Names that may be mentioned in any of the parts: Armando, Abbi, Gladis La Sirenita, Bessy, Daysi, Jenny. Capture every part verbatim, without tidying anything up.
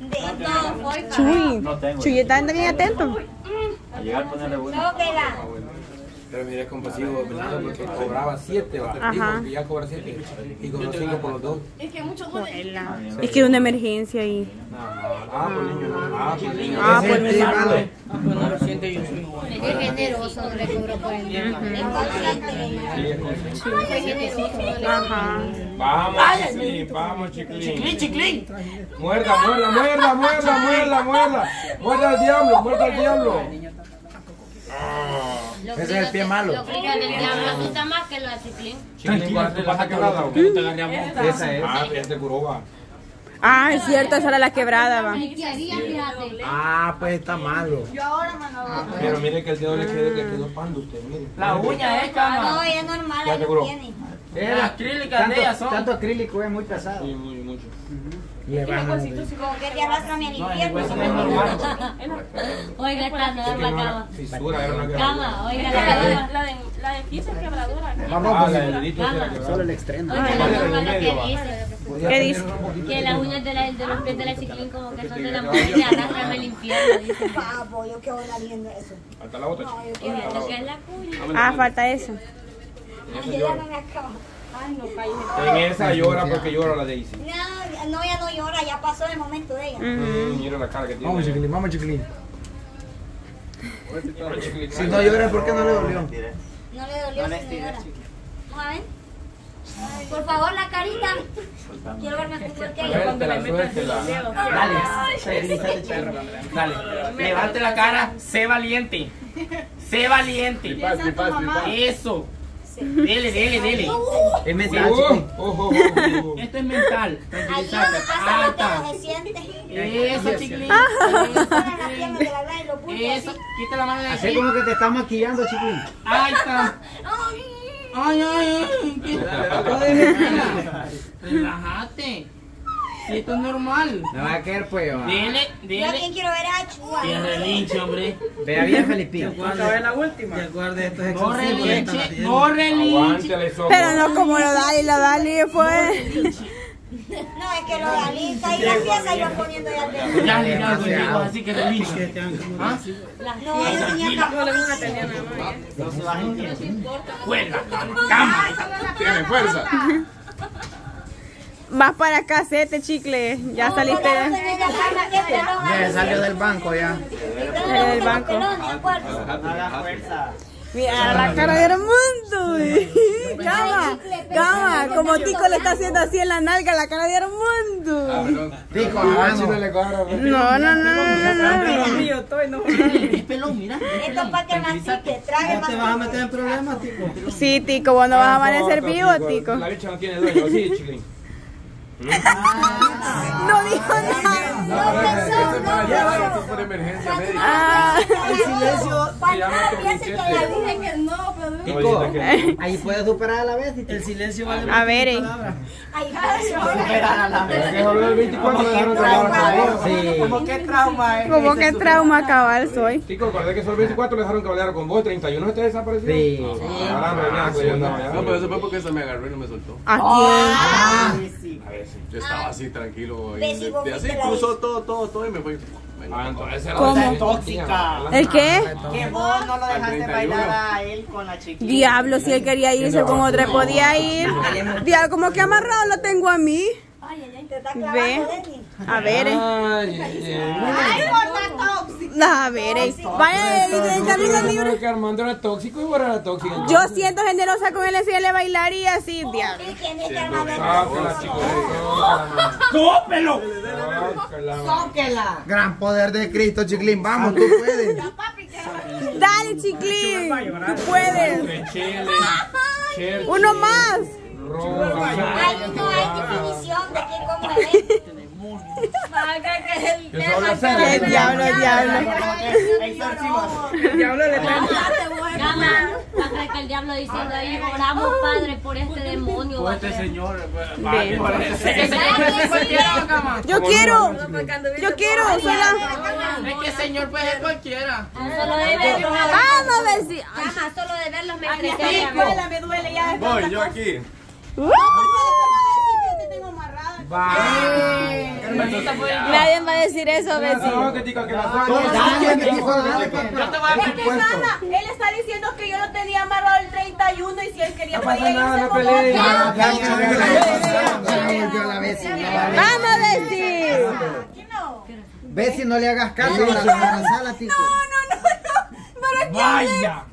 De todo. Chuy. No tengo. Chuy está bien atento. A llegar ponerle bueno. No queda. Pero mira, es compasivo, ¿verdad? Porque cobraba siete, ¿verdad? Y ya cobra siete. Y cobró cinco por los dos. Es que muchos duelen. Es que era una emergencia ahí. Ah, por niño. Ah, por niño. Ah, por niño. Ah, por niño. Qué generoso no le cobró por el niño. Es consciente. Qué generoso. Ajá. Vamos, chiquilín, vamos, chiquilín. Chiquilín, chiquilín. Muerda, muerda, muerda, muerda, muerda, muerda. Muerda al diablo, muerda al diablo. Ese es el pie malo. Lo que el diablo asusta más que lo de Chiclín. Chiclín, ¿cuánto pasa quebrada? Esa es. Ah, es de Curoba. Ah, es cierto, esa era la quebrada, va. Ah, pues está malo. Yo ahora me lo. Pero mire que el dedo le quedó pando usted, mire. La uña es cama. No, es normal, ya tiene. Es acrílica de ellas son. Tanto acrílico es muy pesado. Sí, muy, mucho. Le bajan. Como que te arrastran en el infierno. Oiga, está nueva la cama. Fisura, era una cama. Oiga, la de piso es quebradura. Vamos a poner solo el extremo. ¿Qué dice? Que las uñas de los pies de la Chiclín como que son de la mujer y arrastran el infierno. Papo, yo quedo viendo eso. Falta la otra. Ah, falta eso. Yo ya no me acabo. Ay, no, en esa llora porque llora la Daysi. No, no, ya no llora, ya pasó el momento de ella. Mm. Mira la cara que tiene. Vamos, Chiquilín, vamos, Chiquilín. Si no llora, ¿por qué no le dolió? No le dolió, no le si no llora. Vamos a ver. Por favor, la carita. Quiero verme con el que cuando le metas el dedo. Dale, dale. Levante la cara, sé valiente. Sé valiente. Eso. Dele, dele, dele. Es mental. Esto es mental. Tranquilízate. Alta. Eso, Chiquilín. Eso. Quita la mano de aquí. Así como que te está maquillando, Chiquilín. Alta. Ay, ay, ay. Relájate. Esto es normal. No va a caer, pues. Dele, dele. Yo también quiero ver a Chua. Tiene lincho, hombre. Vea bien, Felipín. Esta es la última. Te acuerdas, esto es corre linche, corre linche. Pero no como lo Dali, la Dali fue. No, es que lo Dali está ahí la pieza y va poniendo ya el ya le hago yo, así que lo linche. ¿Ah? No, es que ni acá. No le van a tener nada más. No se bajen. Fuerza, cama. Tiene fuerza. Vas para acá, sete chicle. Ya saliste. Ya salió del banco ya. Salió del banco. Mira la cara de Armando. Cama, cama. Como Tico le está haciendo así en la nalga la cara de Armando. Tico, no, no, no, no, no. Es pelón, mira. Esto es para que más te trague más. ¿Te vas a meter en problemas, Tico? Sí, Tico, vos no vas a amanecer vivo, Tico. La bicha no tiene dueño, sí, chicle. Ah, no dijo nada. No pensó, no pensó. Ahí puedes superar a la vez. El silencio vale. A ver, eh. Ahí puedes superar a la vez. Como que trauma, eh. Como que trauma cabal soy. Tico, acordé que solo veinticuatro le dejaron cabalear con vos. treinta y uno está desaparecido. Sí. No, pero eso fue porque se me agarró y no me soltó. ¿A quién? A ver. Yo estaba así tranquilo y así cruzó todo, todo, todo y me fue. Ah, entonces era ¿cómo? Tóxica. ¿El qué? Que vos no lo dejaste bailar a él con la chiquilla. Diablo, si él quería irse con otra, podía ir. Diablo, como que amarrado lo tengo a mí. Ay, ay, te está clavando, Jenny. A ver, eh. Ay, ay, gorda tóxica. A ver, eh. Vaya, Carlita libre. Que Armando era tóxico y vos era tóxica. Yo siento generosa con él, si él le bailaría así, diablo. ¡Cópelo! ¡Sóquela! Gran poder de Cristo, Chiquilín. Vamos, tú puedes. Dale, Chiquilín. Tú puedes. Uno más. Hay no hay definición de qué como es. El diablo, el diablo. El diablo le pega. Hasta que el diablo diciendo ahí, oramos, Padre, por este demonio. Por este señor. Yo quiero. Yo quiero. Es que el señor puede ser cualquiera. Solo de verlos. Ah, no, Bessy. Ajá, solo de verlos me entretiene. Me duele ya. Voy, yo aquí. ¡Uh! Te tengo amarrada. Nadie va a decir eso, Bessy. No, que digo que la es que nada, él está diciendo que yo lo tenía amarrado el treinta y uno y si él quería podía irse. No pelea. Vamos, Bessy. Bessy, no le hagas caso. No, no, no. Vaya.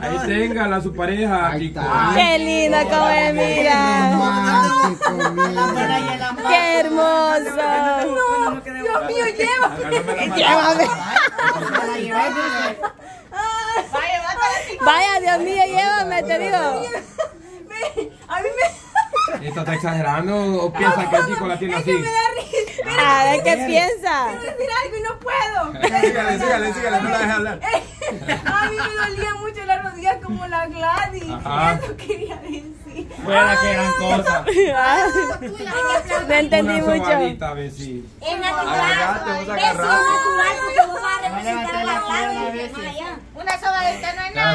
Ahí téngala a su pareja. Ahí está. Qué linda como es, mira. Qué hermoso. Dios mío, llévame. Llévame. Vaya, Dios mío, llévame, te digo. A mí me... ¿Esto está exagerando o piensa que el chico la tiene así? A ver, ¿qué piensa? Quiero decir algo y no puedo. Sígale, sígale, sígale, no la dejes hablar. A mí me dolía mucho las rodillas como la Gladis. Eso quería decir. Fuera que eran cosas. No entendí mucho. Es natural. Es natural porque vos vas a representar a la Gladis. Una sobadita no es nada.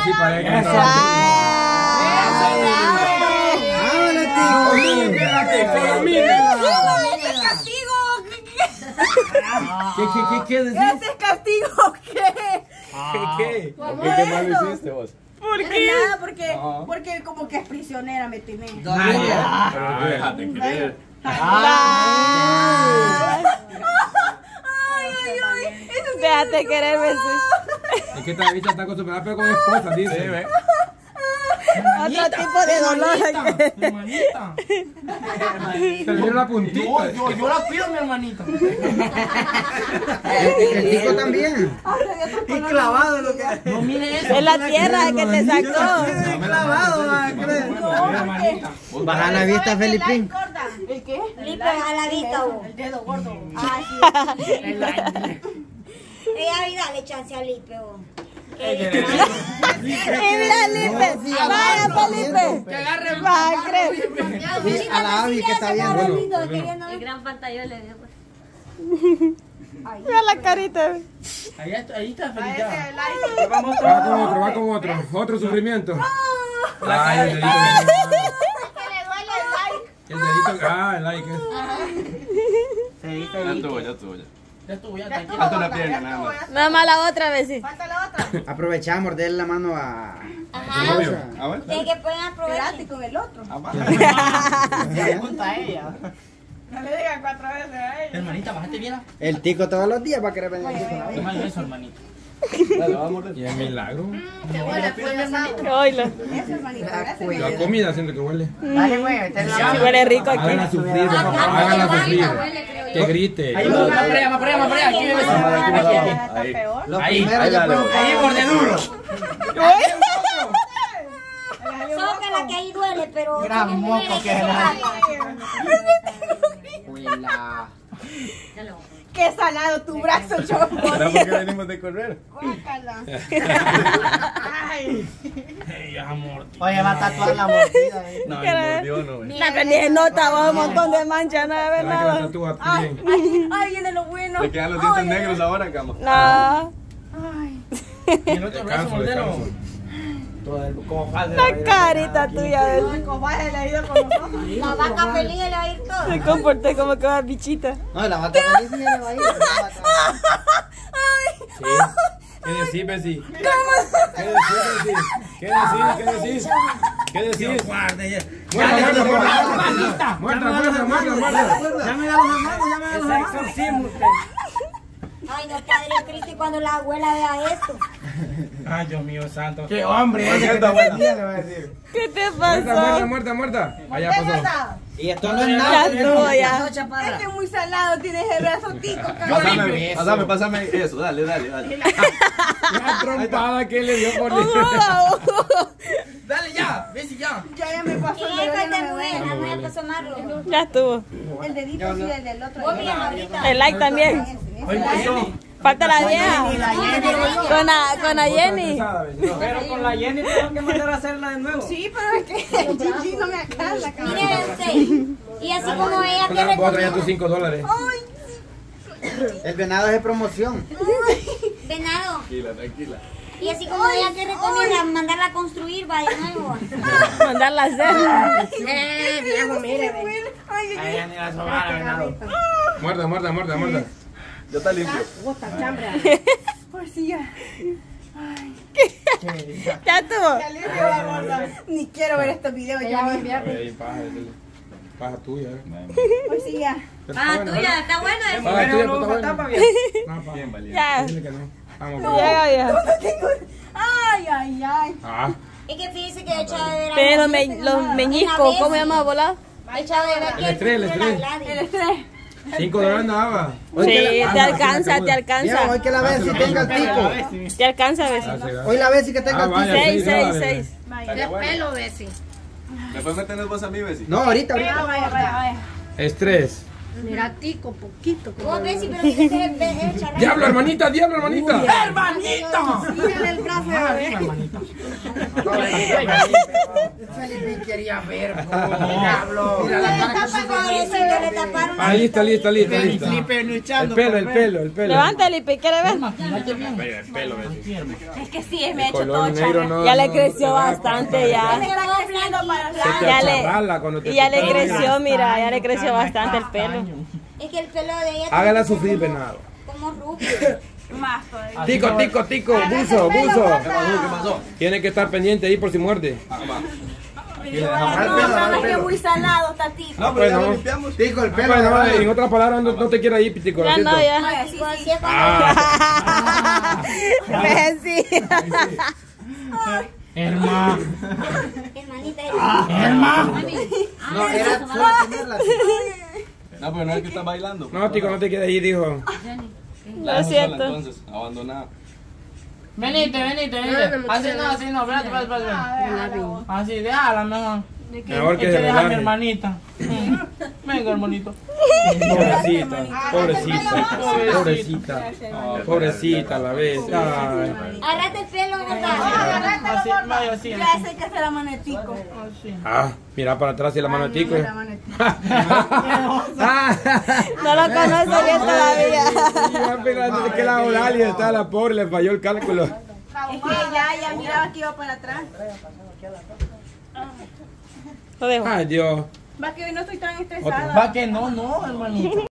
¿Qué, qué, qué, qué decís? ¿Ese es castigo? ¿Qué? Ah, ¿Qué, qué? ¿Por qué? ¿Qué mal hiciste vos? ¿Por qué? Nada, porque, ah. porque como que es prisionera me tiene. No, no, no, déjate creer. Ay, ay, ay. Déjate querer, Bessy. Es que esta bicha está acostumbrada, pero con esposa, dice. Sí, ¿eh? Manita, otro tipo de dolor. Mi hermanita. Te dio la puntita. Yo, yo, yo la pido, mi hermanita. El tico también. Y clavado lo que hay. No, mire eso. Es la tierra que te sacó. Es clavado, no. Baja la vista, Felipín. ¿El qué? Baja la vista. El dedo gordo. Ah, sí. El aire. Ella, dale chance a Lipe. Mira, Lipe, vaya, Felipe. Que agarre el bagre. A la Abby que está bien. El gran pantallón le dio. Mira la carita. Ahí está Felipe. Va con otro, va con otro. Otro sufrimiento. Ay, el dedito. Que le duele el like. Ah, el like. Ya estuvo, ya estuvo. Ya estuvo, ya estuvo. Falta una pierna, nada más. Nada más la otra, Bessy. Falta la otra. Aprovecha a morderle la mano a... Ajá. De que pueden aprovechar con el otro. Junto a ella. No le digan cuatro veces a ella. Hermanita, bájate bien. El tico todos los días va a querer venir aquí con la... Toma eso, hermanito. Y es milagro. Te huele, huele. La comida siento que huele. Dale, güey. Si huele rico aquí. Háganla sufrir, por favor. Háganla sufrir. Que grite. Ahí, más para allá, más para allá, más para allá. Aquí, ahí, ahí, ahí, por de duro. Sócala que ahí duele, pero. Gran moco que la. Huela. Ya lo hago. Qué salado tu brazo, chombo. ¿Por qué venimos de correr? Guácala. Ay. Hey, amor. Oye, va a tatuar la mordida. Eh. No, mordió no. Eh. La que nota, va un montón de manchas, no de verdad. Ay, ay, ay, viene lo bueno. Le quedan los dientes negros ahora, cama. No. Ay. Y el otro brazo mordelo. La carita tuya. La vaca feliz le va a ir todo. Se comporté como que va bichita. No, la vaca feliz le va a ir. ¿Qué decís, Bessy? ¿Qué decís, ¿Qué decís? ¿Qué decís? Muerta, muerta, muerta, muerta. Ya me da los hermanos, ya me da los hermanos. Ay, no, Padre Cristo, cuando la abuela vea esto. Ay, Dios mío santo. ¡Qué hombre! ¿Qué te, ¿Qué te, ¿Qué te pasó? Muerta, muerta, muerta. Allá pasó. Y esto no es nada. Este es muy salado, tienes el brazo tico. Pásame, pásame, pásame eso. Dale, dale, dale. La trompada que le dio por libre. Dale ya, Bessy, ya. Ya, ya me pasó. Y esta está muy buena, no voy a asomarlo. Ya estuvo. El dedito sí, el del otro. El like también. Falta la vieja. Con la, con la Jenny. Pero con la Jenny tengo que mandar a hacerla de nuevo. Sí, pero es que el chichi no me acala, cabrón. Miren, y así como ella que le voy a traer tus cinco dólares. El venado es de promoción. Venado. Tranquila, tranquila. Y así como ya te recomienda mandarla a construir, va de nuevo. Mandarla a hacer. Eh, viejo, mire. Ahí ya me iba a sobar, venado. Muerda, muerda, muerda, muerda. Ya está limpio. Bota, chambra. Porcilla. Ay. Tato. Ni quiero ver estos videos. Ya voy a enviar. Paja tuya, eh. Porcilla. Paja tuya, está bueno. Paja tuya, pues está bueno. Bien, valiente. Vamos, no, ya, ya. No tengo... Ay, ay, ay. Ah. Es que fíjese que he echado de ver. Pero me, los meñiscos, ¿cómo se llama, volá? He echado de ver. El estrés, el estrés. El estrés. Cinco dólares nada. Sí, te alcanza, te alcanza. Hoy que la Bessy tenga el pico. Te alcanza, Bessy. Hoy la Bessy que tenga el pico. Seis, seis, seis. Qué pelo, Bessy. ¿Me puedes meter vos a mí, Bessy? No, ahorita, ahorita. Vaya, vaya, vaya. Estrés. Mira, tico, poquito. Oh, Bessy, pero que se ¡Diablo, hermanita! ¡Diablo, hermanita! ¡Hermanita! Mírale el brazo. Hermanita. Felipe quería ver. ¡Diablo! Mira la cara que se Ahí está, listo, listo. El pelo, el pelo, el pelo. Levántale, ¿quiere ver? El pelo, es que sí, me ha hecho todo. Ya le creció bastante, ya. Y ya le creció, mira, ya le creció bastante el pelo. Es que el pelo de ella... Hágala sufrir, venado. Como rubio. Más todavía. Tico, tico, tico. Buzo, buzo. Tiene que estar pendiente ahí por si muerde. No, no es que muy salado está Tico. No, pero lo limpiamos. Tico, el pelo. En otras palabras, no te quiero ir, Tico. Ya no, ya. Sí, sí. Hermano. Hermanita. Hermano. No, era tenerla. No, pero no es que está bailando. No, Tico, no te quedes ahí, dijo. Lo siento. Entonces, abandonada. Venite, venite, venite. Así no, así no. Espérate, espérate, espérate. Así, déjala mejor. Mejor que se deja mi hermanita. Venga, hermanito. Pobrecita, pobrecita, pobrecita. Pobrecita la Bessy. Agarrate el pelo, ¿verdad? Así, ya sé que hace la mano de Tico. Ah, mira para atrás y la mano de Tico. No lo conozco bien todavía. Es que la Olalia está la pobre, le falló el cálculo. Es que ya, ya miraba que iba para atrás. Lo dejo. Ay, Dios. Va que hoy no estoy tan estresada. Va que no, no, hermanito.